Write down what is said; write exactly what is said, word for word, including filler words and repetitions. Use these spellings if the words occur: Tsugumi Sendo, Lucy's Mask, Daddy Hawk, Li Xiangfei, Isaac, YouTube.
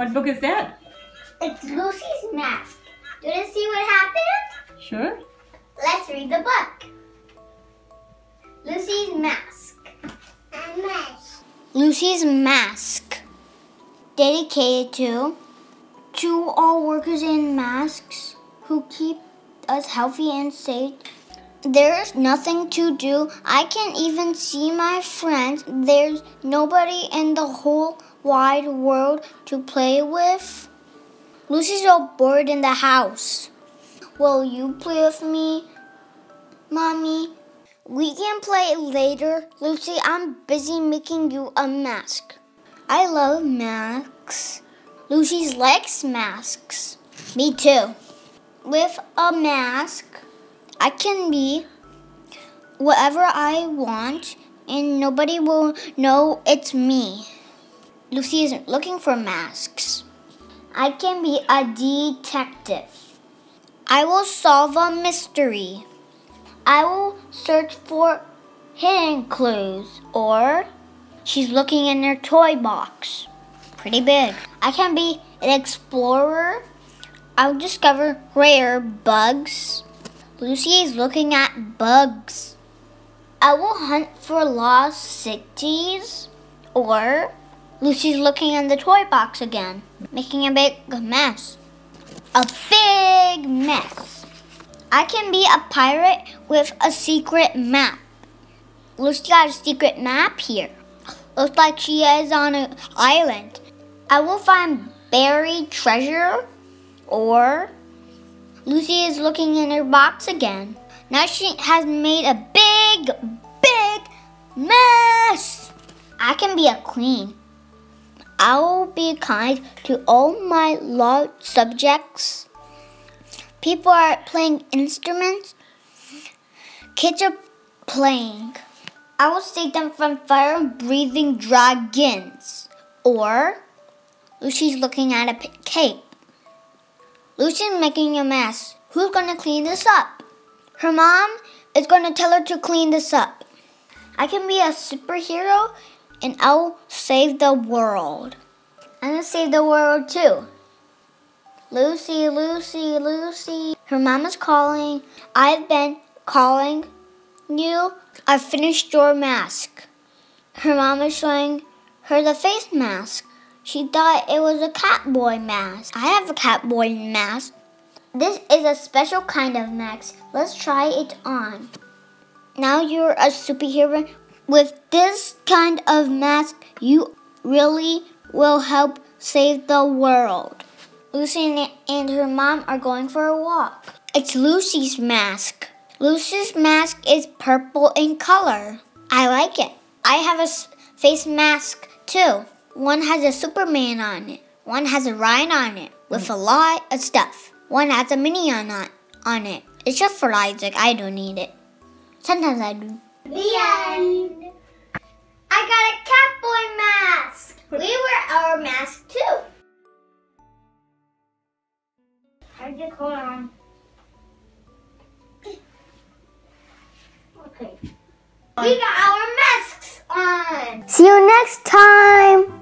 What book is that? It's Lucy's Mask. Do you want to see what happened? Sure. Let's read the book. Lucy's Mask. A mask. Lucy's Mask. Dedicated to to all workers in masks who keep us healthy and safe. There's nothing to do. I can't even see my friends. There's nobody in the whole wide world to play with. Lucy's all bored in the house. Will you play with me, Mommy? We can play later. Lucy, I'm busy making you a mask. I love masks. Lucy likes masks. Me too. With a mask, I can be whatever I want, and nobody will know it's me. Lucy isn't looking for masks. I can be a detective. I will solve a mystery. I will search for hidden clues, or she's looking in her toy box. Pretty big. I can be an explorer. I'll discover rare bugs. Lucy is looking at bugs. I will hunt for lost cities. Or Lucy's looking in the toy box again, making a big mess. A big mess. I can be a pirate with a secret map. Lucy got a secret map here. Looks like she is on an island. I will find buried treasure. Or Lucy is looking in her box again. Now she has made a big, big mess. I can be a queen. I'll be kind to all my loved subjects. People are playing instruments. Kids are playing. I will save them from fire-breathing dragons. Or Lucy's looking at a cake. Lucy's making a mess. Who's gonna clean this up? Her mom is gonna tell her to clean this up. I can be a superhero and I'll save the world. I'm gonna save the world too. Lucy, Lucy, Lucy. Her mom is calling. I've been calling you. I finished your mask. Her mom is showing her the face mask. She thought it was a catboy mask. I have a catboy mask. This is a special kind of mask. Let's try it on. Now you're a superhero. With this kind of mask, you really will help save the world. Lucy and her mom are going for a walk. It's Lucy's mask. Lucy's mask is purple in color. I like it. I have a face mask too. One has a Superman on it. One has a Ryan on it with a lot of stuff. One has a minion on, on it. It's just for Isaac. I don't need it. Sometimes I do. The end. I got a catboy mask. We wear our mask too. How'd you hold on? Okay. We got our masks on. See you next time.